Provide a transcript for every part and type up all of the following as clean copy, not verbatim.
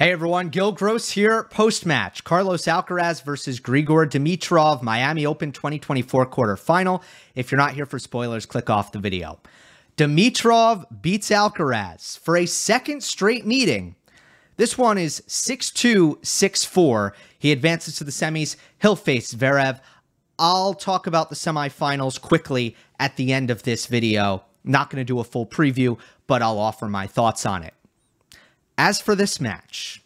Hey everyone, Gil Gross here. Post-match, Carlos Alcaraz versus Grigor Dimitrov, Miami Open 2024 quarterfinal. If you're not here for spoilers, click off the video. Dimitrov beats Alcaraz for a second straight meeting. This one is 6-2, 6-4. He advances to the semis. He'll face Zverev. I'll talk about the semifinals quickly at the end of this video. Not going to do a full preview, but I'll offer my thoughts on it. As for this match,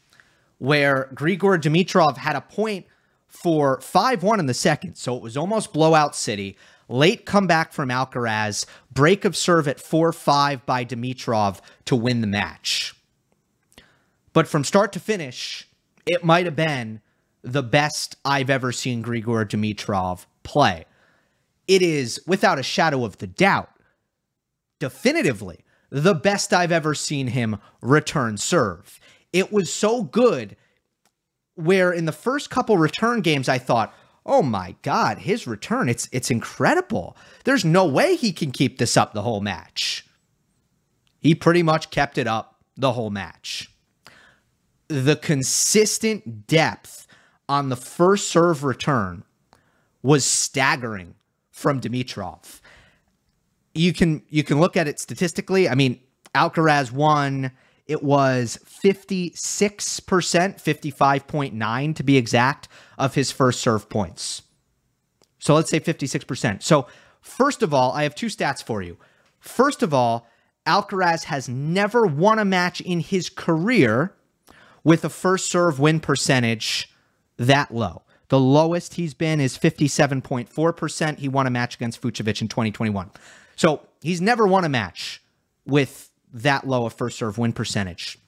where Grigor Dimitrov had a point for 5-1 in the second, so it was almost blowout city, late comeback from Alcaraz, break of serve at 4-5 by Dimitrov to win the match. But from start to finish, it might have been the best I've ever seen Grigor Dimitrov play. It is, without a shadow of the doubt, definitively the best I've ever seen him return serve. It was so good where in the first couple return games, I thought, oh my God, his return, it's incredible. There's no way he can keep this up the whole match. He pretty much kept it up the whole match. The consistent depth on the first serve return was staggering from Dimitrov. You can look at it statistically. I mean, Alcaraz won. It was 56%, 55.9 to be exact, of his first serve points. So let's say 56%. So first of all, I have two stats for you. First of all, Alcaraz has never won a match in his career with a first serve win percentage that low. The lowest he's been is 57.4%. He won a match against Fucevic in 2021. So he's never won a match with that low a first serve win percentage.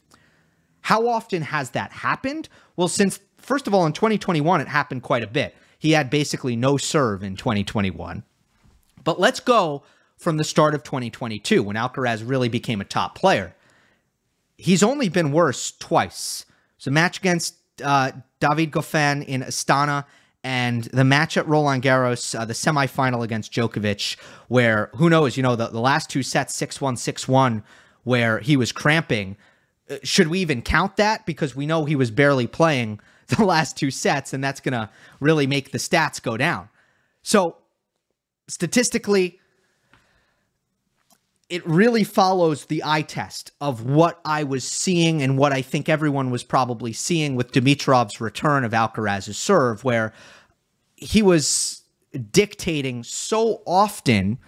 How often has that happened? Well, since, first of all, in 2021, it happened quite a bit. He had basically no serve in 2021. But let's go from the start of 2022 when Alcaraz really became a top player. He's only been worse twice. So a match against David Goffin in Astana, and the match at Roland Garros, the semifinal against Djokovic, where, who knows, you know, the last two sets, 6-1, 6-1, where he was cramping. Should we even count that? Because we know he was barely playing the last two sets, and that's going to really make the stats go down. So, statistically, it really follows the eye test of what I was seeing and what I think everyone was probably seeing with Dimitrov's return of Alcaraz's serve, where he was dictating so often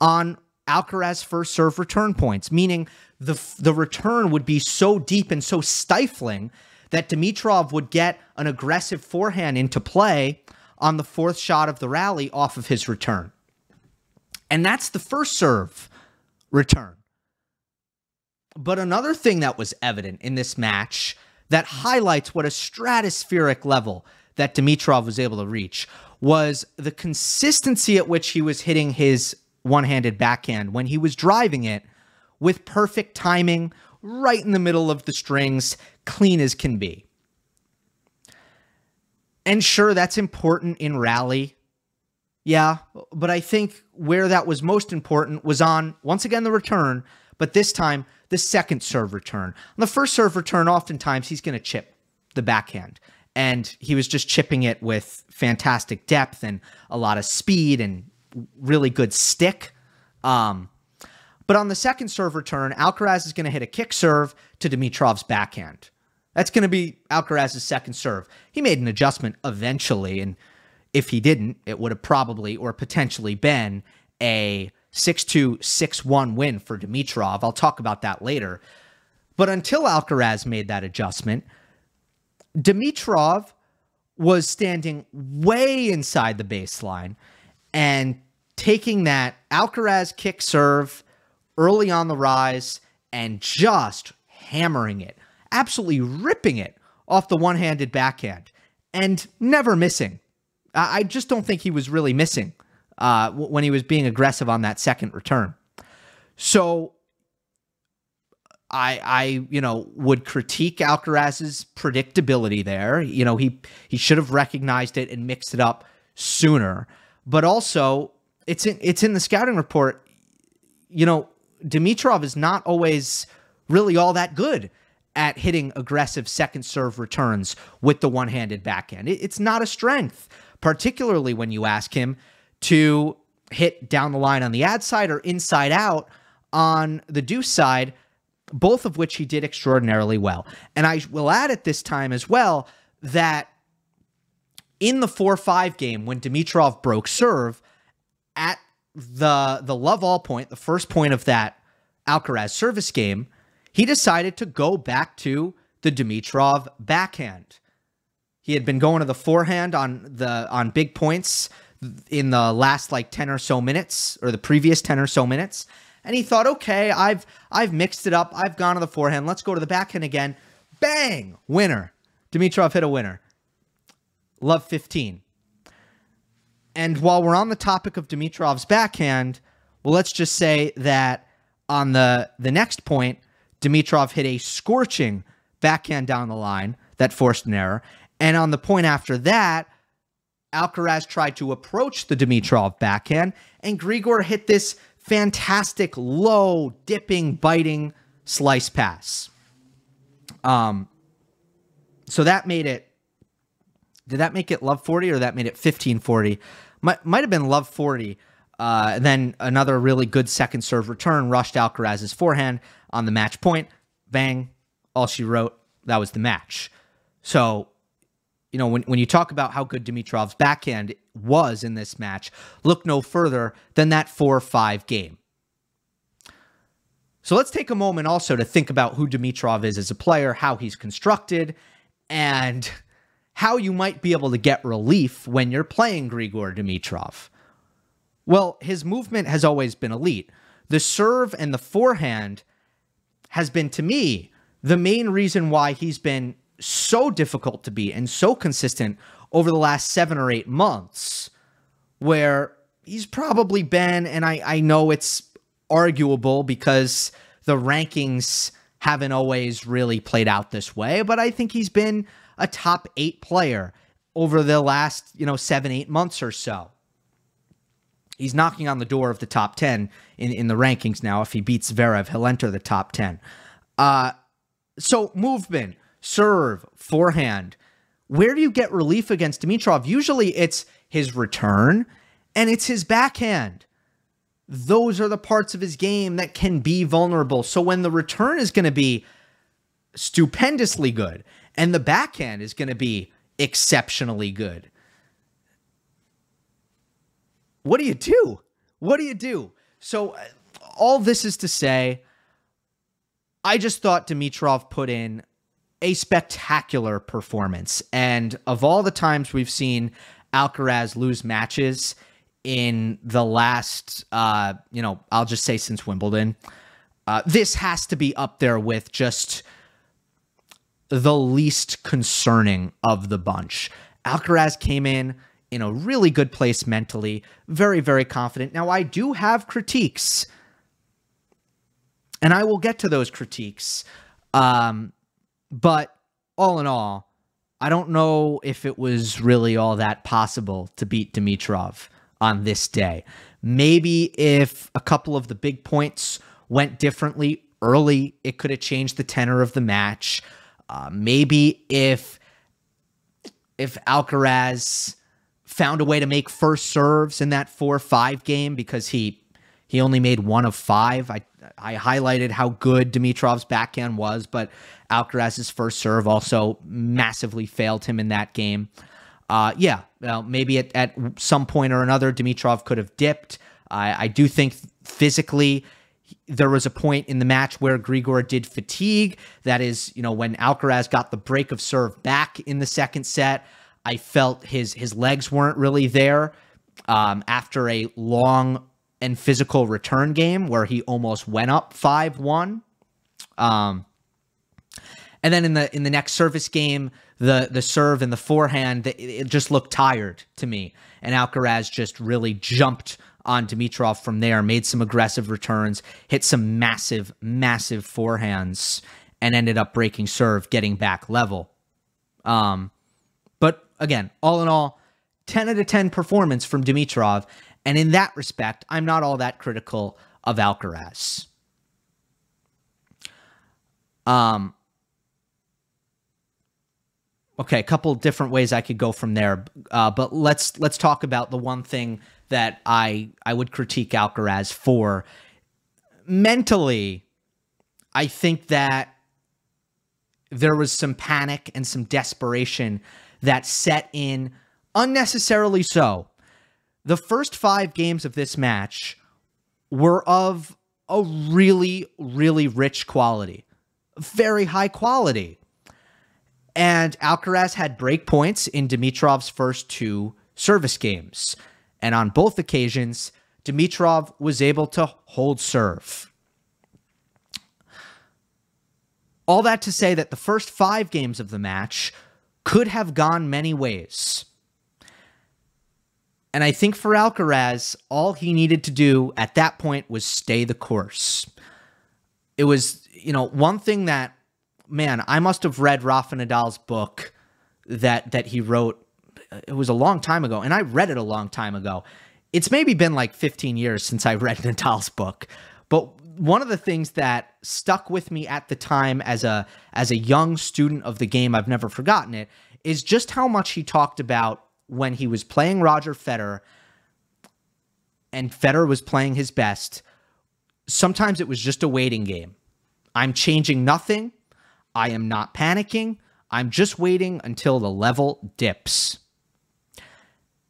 on Alcaraz's first serve return points, meaning the return would be so deep and so stifling that Dimitrov would get an aggressive forehand into play on the fourth shot of the rally off of his return. And that's the first serve return. But another thing that was evident in this match that highlights what a stratospheric level that Dimitrov was able to reach was the consistency at which he was hitting his one-handed backhand when he was driving it with perfect timing, right in the middle of the strings, clean as can be. And sure, that's important in rally. Yeah, but I think where that was most important was on, once again, the return, but this time, the second serve return. On the first serve return, oftentimes, he's going to chip the backhand. And he was just chipping it with fantastic depth and a lot of speed and really good stick. But on the second serve return, Alcaraz is going to hit a kick serve to Dimitrov's backhand. That's going to be Alcaraz's second serve. He made an adjustment eventually, and if he didn't, it would have probably or potentially been a 6-2, 6-1 win for Dimitrov. I'll talk about that later. But until Alcaraz made that adjustment, Dimitrov was standing way inside the baseline and taking that Alcaraz kick serve early on the rise and just hammering it, absolutely ripping it off the one-handed backhand and never missing. I just don't think he was really missing when he was being aggressive on that second return. So I you know, would critique Alcaraz's predictability there. You know, he should have recognized it and mixed it up sooner. But also, it's in the scouting report. You know, Dimitrov is not always really all that good at hitting aggressive second serve returns with the one-handed backhand. It's not a strength, particularly when you ask him to hit down the line on the ad side or inside out on the deuce side, both of which he did extraordinarily well. And I will add at this time as well that in the 4-5 game, when Dimitrov broke serve at the love all point, the first point of that Alcaraz service game, he decided to go back to the Dimitrov backhand. He had been going to the forehand on big points in the last like 10 or so minutes, or the previous 10 or so minutes. And he thought, okay, I've mixed it up. I've gone to the forehand. Let's go to the backhand again. Bang! Winner. Dimitrov hit a winner. Love 15. And while we're on the topic of Dimitrov's backhand, well, let's just say that on the next point, Dimitrov hit a scorching backhand down the line that forced an error. And on the point after that, Alcaraz tried to approach the Dimitrov backhand, and Grigor hit this fantastic low, dipping, biting slice pass. So that made it, did that make it love 40 or that made it 15-40? Might have been love 40. Then another really good second serve return rushed Alcaraz's forehand on the match point. Bang, all she wrote, that was the match. So, you know, when you talk about how good Dimitrov's backhand was in this match, look no further than that 4-5 game. So let's take a moment also to think about who Dimitrov is as a player, how he's constructed, and how you might be able to get relief when you're playing Grigor Dimitrov. Well, his movement has always been elite. The serve and the forehand has been, to me, the main reason why he's been so difficult to beat and so consistent over the last 7 or 8 months, where he's probably been, and I know it's arguable because the rankings haven't always really played out this way, but I think he's been a top 8 player over the last, 7, 8 months or so. He's knocking on the door of the top 10 in the rankings now. If he beats Zverev, he'll enter the top 10. So movement, serve, forehand. Where do you get relief against Dimitrov? Usually it's his return and it's his backhand. Those are the parts of his game that can be vulnerable. So when the return is going to be stupendously good and the backhand is going to be exceptionally good, what do you do? What do you do? So all this is to say, I just thought Dimitrov put in a spectacular performance. And of all the times we've seen Alcaraz lose matches in the last, I'll just say since Wimbledon, this has to be up there with just the least concerning of the bunch. Alcaraz came in a really good place mentally, very, very confident. Now, I do have critiques, and I will get to those critiques. But all in all, I don't know if it was really all that possible to beat Dimitrov on this day. Maybe if a couple of the big points went differently early, it could have changed the tenor of the match. Maybe if Alcaraz found a way to make first serves in that 4-5 game, because he only made 1 of 5. I highlighted how good Dimitrov's backhand was, but Alcaraz's first serve also massively failed him in that game. Well, maybe at some point or another, Dimitrov could have dipped. I do think physically there was a point in the match where Grigor did fatigue. That is, when Alcaraz got the break of serve back in the second set, I felt his legs weren't really there after a long and physical return game where he almost went up 5-1. And then in the next service game, the serve and the forehand, it just looked tired to me. And Alcaraz just really jumped on Dimitrov from there, made some aggressive returns, hit some massive, massive forehands, and ended up breaking serve, getting back level. But again, all in all, 10 out of 10 performance from Dimitrov. And in that respect, I'm not all that critical of Alcaraz. Okay, a couple different ways I could go from there, but let's talk about the one thing that I would critique Alcaraz for. Mentally, I think that there was some panic and some desperation that set in unnecessarily so. The first 5 games of this match were of a really, really rich quality, very high quality. And Alcaraz had break points in Dimitrov's first 2 service games. And on both occasions, Dimitrov was able to hold serve. All that to say that the first 5 games of the match could have gone many ways. And I think for Alcaraz, all he needed to do at that point was stay the course. It was, you know, one thing that, man, I must have read Rafa Nadal's book that he wrote. It was a long time ago, and I read it a long time ago. It's maybe been like 15 years since I read Nadal's book. But one of the things that stuck with me at the time as a young student of the game, I've never forgotten it, is just how much he talked about when he was playing Roger Federer and Federer was playing his best. Sometimes it was just a waiting game. I'm changing nothing. I am not panicking. I'm just waiting until the level dips.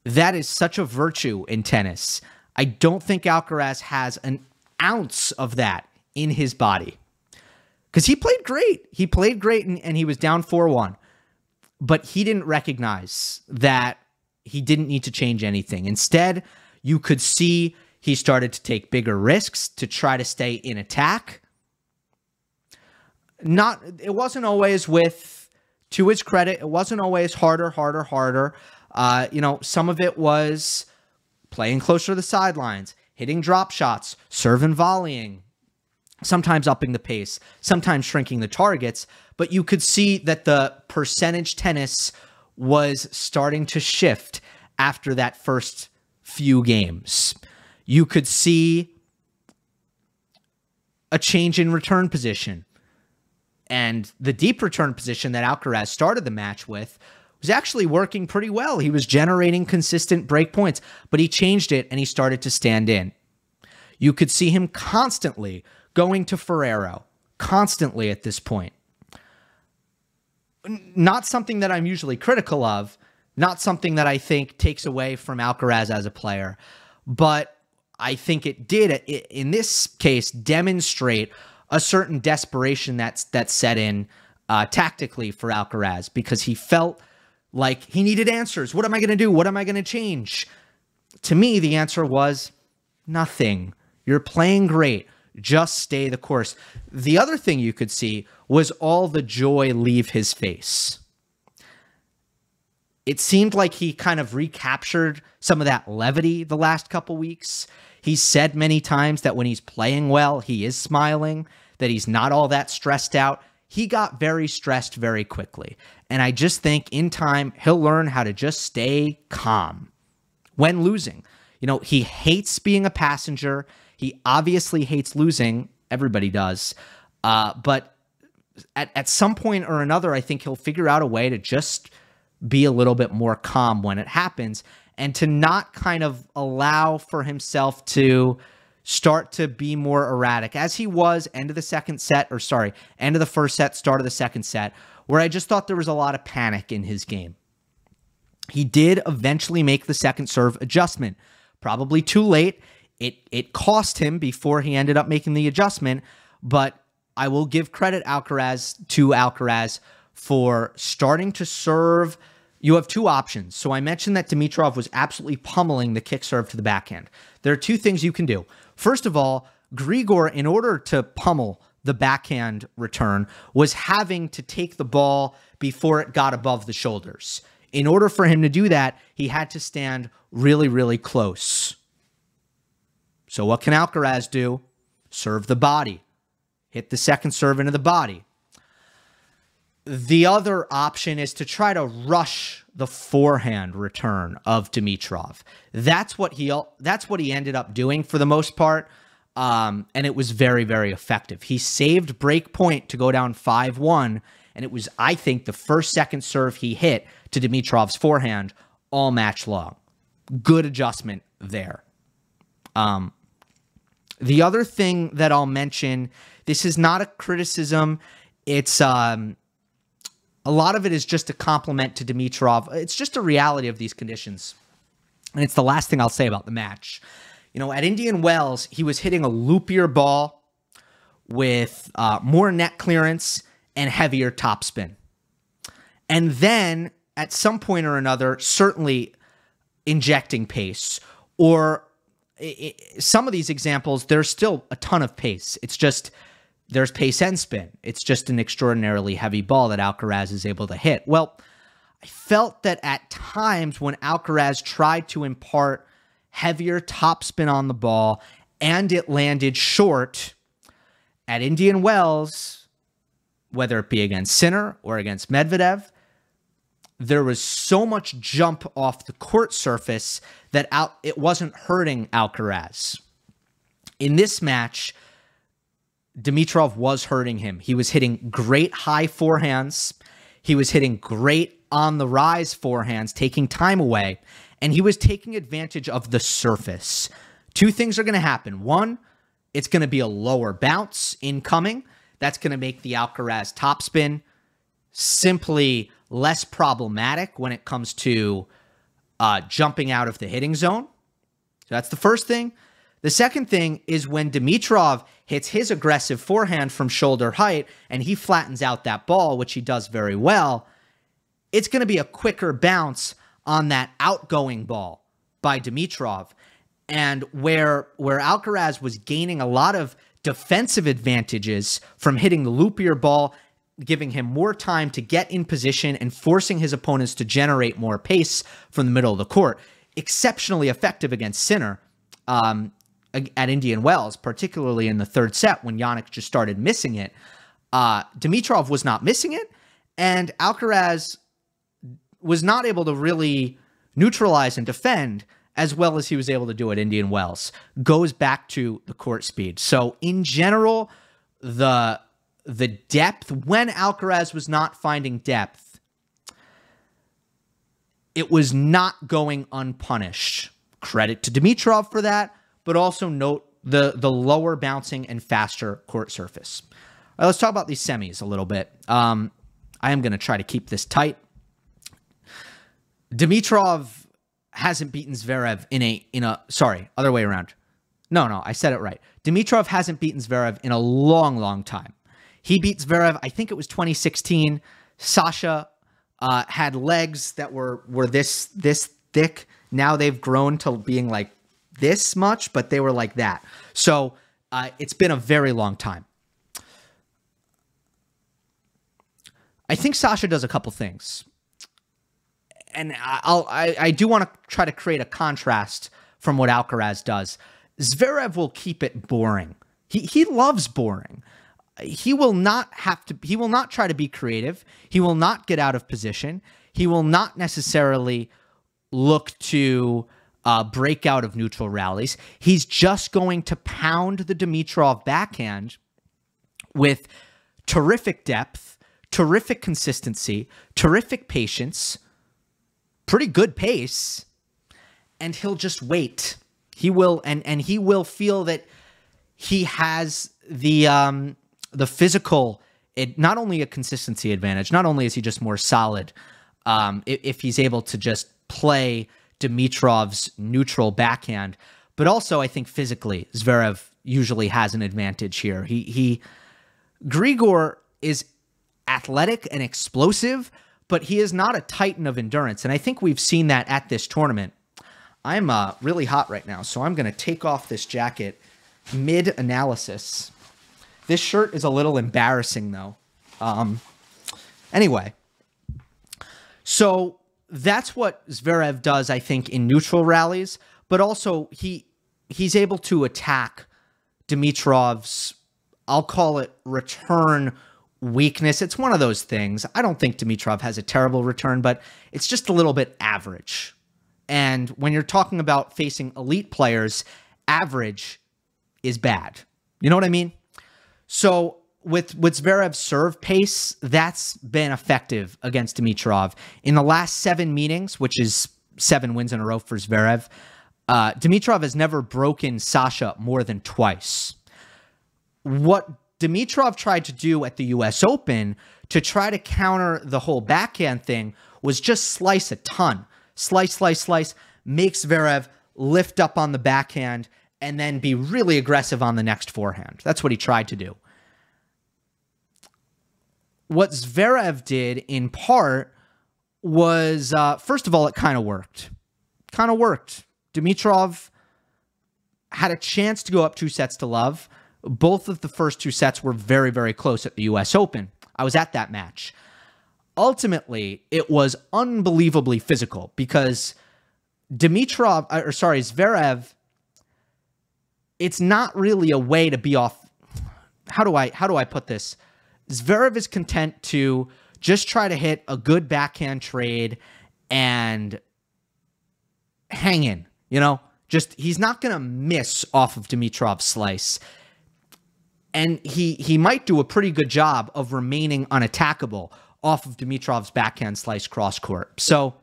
That is such a virtue in tennis. I don't think Alcaraz has an ounce of that in his body. Because he played great. He played great, and he was down 4-1. But he didn't recognize that he didn't need to change anything. Instead, you could see he started to take bigger risks to try to stay in attack. It wasn't always with, to his credit, it wasn't always harder, harder, harder. You know, some of it was playing closer to the sidelines, hitting drop shots, serve and volleying, sometimes upping the pace, sometimes shrinking the targets. But you could see that the percentage tennis was starting to shift after that first few games. You could see a change in return position. And the deep return position that Alcaraz started the match with was actually working pretty well. He was generating consistent break points, but he changed it and he started to stand in. You could see him constantly going to Ferrero, constantly at this point. Not something that I'm usually critical of, not something that I think takes away from Alcaraz as a player, but I think it did, in this case, demonstrate a certain desperation that set in tactically for Alcaraz, because he felt like he needed answers. What am I going to do? What am I going to change? To me, the answer was nothing. You're playing great. Just stay the course. The other thing you could see was all the joy leave his face. It seemed like he kind of recaptured some of that levity the last couple weeks. He said many times that when he's playing well, he is smiling, that he's not all that stressed out. He got very stressed very quickly. And I just think in time, he'll learn how to just stay calm when losing. You know, he hates being a passenger. He obviously hates losing. Everybody does. But at some point or another, I think he'll figure out a way to just be a little bit more calm when it happens, and to not kind of allow for himself to start to be more erratic, as he was end of the first set, start of the second set, where I just thought there was a lot of panic in his game. He did eventually make the second serve adjustment, probably too late. It cost him before he ended up making the adjustment, but I will give credit to Alcaraz for starting to serve. You have 2 options. So I mentioned that Dimitrov was absolutely pummeling the kick serve to the backhand. There are 2 things you can do. First of all, Grigor, in order to pummel the backhand return, was having to take the ball before it got above the shoulders. In order for him to do that, he had to stand really, really close. So what can Alcaraz do? Serve the body. Hit the second serve into the body. The other option is to try to rush the forehand return of Dimitrov. That's what he ended up doing for the most part, and it was very, very effective. He saved break point to go down 5-1 And it was, I think, the first second serve he hit to Dimitrov's forehand all match long. Good adjustment there. The other thing that I'll mention, this is not a criticism. It's a lot of it is just a compliment to Dimitrov. It's just a reality of these conditions. And it's the last thing I'll say about the match. You know, at Indian Wells, he was hitting a loopier ball with more net clearance and heavier topspin. And then at some point or another, certainly injecting pace. Or some of these examples, there's still a ton of pace. It's just there's pace and spin. It's just an extraordinarily heavy ball that Alcaraz is able to hit. Well, I felt that at times when Alcaraz tried to impart heavier topspin on the ball and it landed short at Indian Wells, whether it be against Sinner or against Medvedev, there was so much jump off the court surface that it wasn't hurting Alcaraz. In this match, Dimitrov was hurting him. He was hitting great high forehands. He was hitting great on-the-rise forehands, taking time away. And he was taking advantage of the surface. Two things are going to happen. One, it's going to be a lower bounce incoming. That's going to make the Alcaraz topspin simply less problematic when it comes to jumping out of the hitting zone. So that's the first thing. The second thing is when Dimitrov hits his aggressive forehand from shoulder height and he flattens out that ball, which he does very well, it's going to be a quicker bounce on that outgoing ball by Dimitrov. And where Alcaraz was gaining a lot of defensive advantages from hitting the loopier ball, giving him more time to get in position and forcing his opponents to generate more pace from the middle of the court. Exceptionally effective against Sinner at Indian Wells, particularly in the third set when Jannik just started missing it. Dimitrov was not missing it, and Alcaraz was not able to really neutralize and defend as well as he was able to do at Indian Wells. Goes back to the court speed. So in general, the depth, when Alcaraz was not finding depth, it was not going unpunished. Credit to Dimitrov for that, but also note the lower bouncing and faster court surface. All right, let's talk about these semis a little bit. I am going to try to keep this tight. Dimitrov hasn't beaten Zverev sorry, other way around. No, I said it right. Dimitrov hasn't beaten Zverev in a long, long time. He beat Zverev, I think it was 2016. Sasha had legs that were this thick. Now they've grown to being like this much, but they were like that. So it's been a very long time. I think Sasha does a couple things. And I do want to try to create a contrast from what Alcaraz does. Zverev will keep it boring. He loves boring. He will not have to, he will not try to be creative. He will not get out of position. He will not necessarily look to break out of neutral rallies. He's just going to pound the Dimitrov backhand with terrific depth, terrific consistency, terrific patience, pretty good pace, and he'll just wait. He will, and he will feel that he has the physical, not only a consistency advantage, not only is he just more solid, if he's able to just play Dimitrov's neutral backhand, but also I think physically, Zverev usually has an advantage here. Grigor is athletic and explosive, but he is not a titan of endurance, and I think we've seen that at this tournament. I'm really hot right now, so I'm going to take off this jacket mid-analysis. This shirt is a little embarrassing, though. Anyway, so that's what Zverev does, I think, in neutral rallies. But also, he's able to attack Dimitrov's, I'll call it, return weakness. It's one of those things. I don't think Dimitrov has a terrible return, but it's just a little bit average. And when you're talking about facing elite players, average is bad. You know what I mean? So with Zverev's serve pace, that's been effective against Dimitrov. In the last 7 meetings, which is 7 wins in a row for Zverev, Dimitrov has never broken Sasha more than twice. What Dimitrov tried to do at the US Open to try to counter the whole backhand thing was just slice a ton. Slice, slice, slice, make Zverev lift up on the backhand and then be really aggressive on the next forehand. That's what he tried to do. What Zverev did in part was, first of all, it kind of worked. Kind of worked. Dimitrov had a chance to go up 2-0. Both of the first 2 sets were very, very close at the US Open. I was at that match. Ultimately, it was unbelievably physical because Zverev, it's not really a way to be off. How do I put this? Zverev is content to just try to hit a good backhand trade and hang in, you know? Just, he's not going to miss off of Dimitrov's slice. And he might do a pretty good job of remaining unattackable off of Dimitrov's backhand slice cross-court. So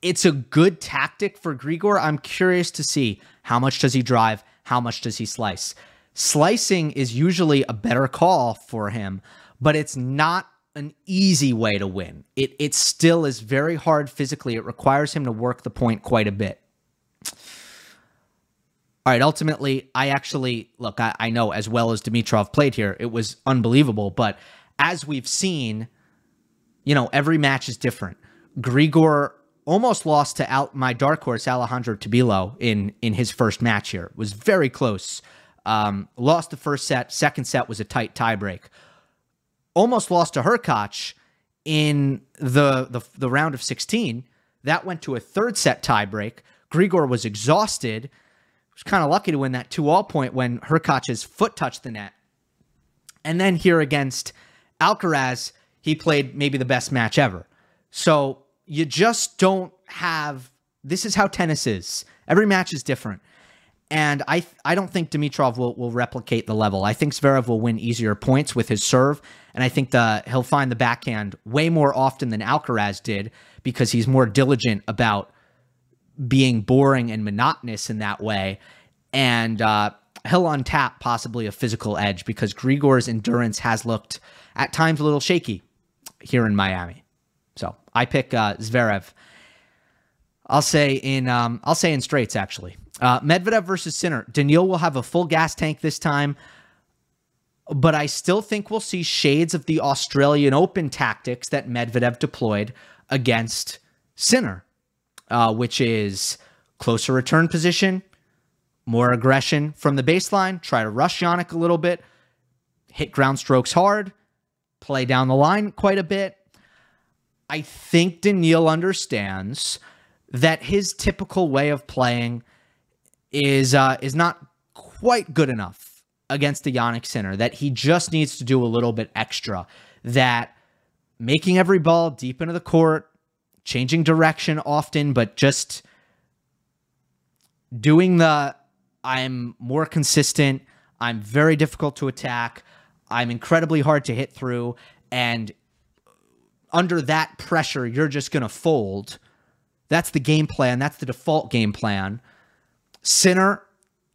it's a good tactic for Grigor. I'm curious to see how much does he drive, how much does he slice. Slicing is usually a better call for him, but it's not an easy way to win. It still is very hard physically. It requires him to work the point quite a bit. All right, ultimately, I actually, look, I know as well as Dimitrov played here, it was unbelievable. But as we've seen, you know, every match is different. Grigor almost lost to my dark horse, Alejandro Tabilo, in his first match here. It was very close. Lost the first set. Second set was a tight tiebreak. Almost lost to Hurkacz in the round of 16. That went to a third set tiebreak. Grigor was exhausted. Was kind of lucky to win that 2-all point when Hurkacz's foot touched the net. And then here against Alcaraz, he played maybe the best match ever. So you just don't have... This is how tennis is. Every match is different. And I don't think Dimitrov will replicate the level. I think Zverev will win easier points with his serve. And I think he'll find the backhand way more often than Alcaraz did because he's more diligent about being boring and monotonous in that way, and he'll untap possibly a physical edge because Grigor's endurance has looked at times a little shaky here in Miami. So I pick Zverev. I'll say in straights actually. Medvedev versus Sinner. Daniil will have a full gas tank this time, but I still think we'll see shades of the Australian Open tactics that Medvedev deployed against Sinner. Which is closer return position, more aggression from the baseline, try to rush Jannik a little bit, hit ground strokes hard, play down the line quite a bit. I think Daniil understands that his typical way of playing is not quite good enough against the Jannik Sinner, that he just needs to do a little bit extra, that making every ball deep into the court, changing direction often, but just doing the, I'm more consistent, I'm very difficult to attack, I'm incredibly hard to hit through, and under that pressure, you're just going to fold. That's the game plan. That's the default game plan. Sinner,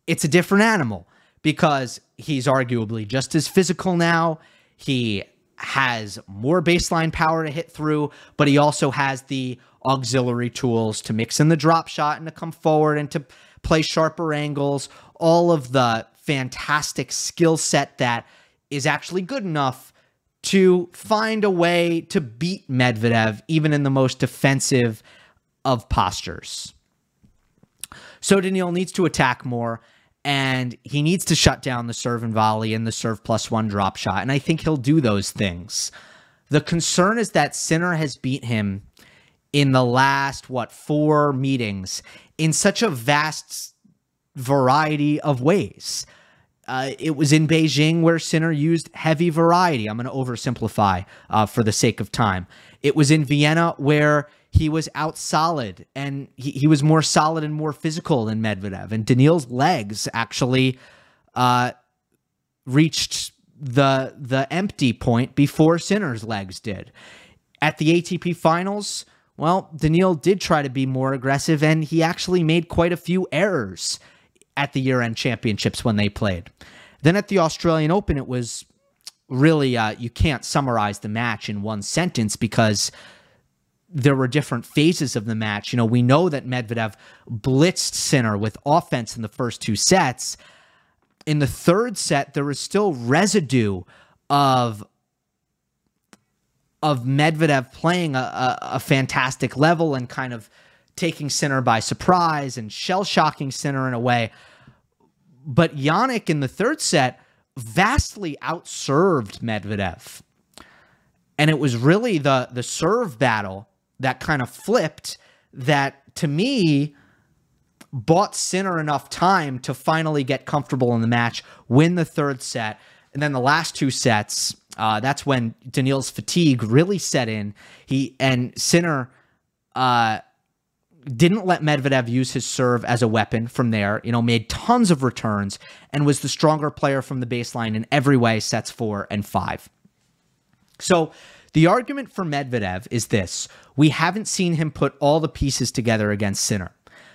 it's a different animal because he's arguably just as physical now. He has more baseline power to hit through, but he also has the auxiliary tools to mix in the drop shot and to come forward and to play sharper angles, all of the fantastic skill set that is actually good enough to find a way to beat Medvedev, even in the most defensive of postures. So Daniil needs to attack more, and he needs to shut down the serve and volley and the serve plus one drop shot. And I think he'll do those things. The concern is that Sinner has beat him in the last, what, 4 meetings in such a vast variety of ways. It was in Beijing where Sinner used heavy variety. I'm going to oversimplify for the sake of time. It was in Vienna where he was out solid, and he was more solid and more physical than Medvedev. And Daniil's legs actually reached the empty point before Sinner's legs did. At the ATP Finals, well, Daniil did try to be more aggressive, and he actually made quite a few errors at the year-end championships when they played. Then at the Australian Open, it was really, you can't summarize the match in one sentence because there were different phases of the match. You know, we know that Medvedev blitzed Sinner with offense in the first two sets. In the third set, there was still residue of Medvedev playing a fantastic level and kind of taking Sinner by surprise and shell-shocking Sinner in a way. But Jannik in the third set vastly outserved Medvedev. And it was really the serve battle that kind of flipped that, to me, bought Sinner enough time to finally get comfortable in the match, win the third set. And then the last two sets, that's when Daniil's fatigue really set in. Sinner didn't let Medvedev use his serve as a weapon from there, you know, made tons of returns and was the stronger player from the baseline in every way, sets 4 and 5. So the argument for Medvedev is this: we haven't seen him put all the pieces together against Sinner.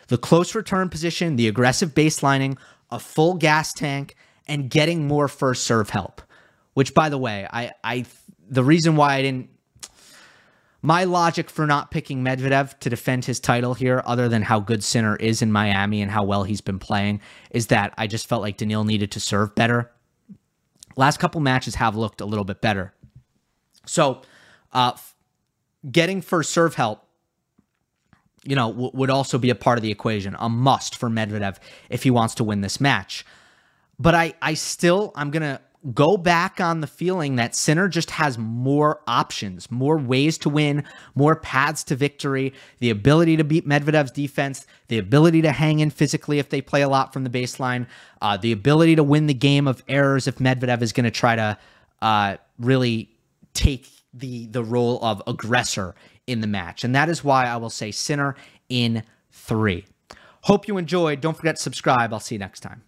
The close return position, the aggressive baselining, a full gas tank, and getting more first serve help. Which, by the way, the reason why I didn't... My logic for not picking Medvedev to defend his title here, other than how good Sinner is in Miami and how well he's been playing, is that I just felt like Daniil needed to serve better. Last couple matches have looked a little bit better. So getting first serve help, you know, would also be a part of the equation, a must for Medvedev if he wants to win this match. But I'm going to go back on the feeling that Sinner just has more options, more ways to win, more paths to victory, the ability to beat Medvedev's defense, the ability to hang in physically if they play a lot from the baseline, the ability to win the game of errors if Medvedev is going to try to really take the role of aggressor in the match. And that is why I will say Sinner in 3. Hope you enjoyed. Don't forget to subscribe. I'll see you next time.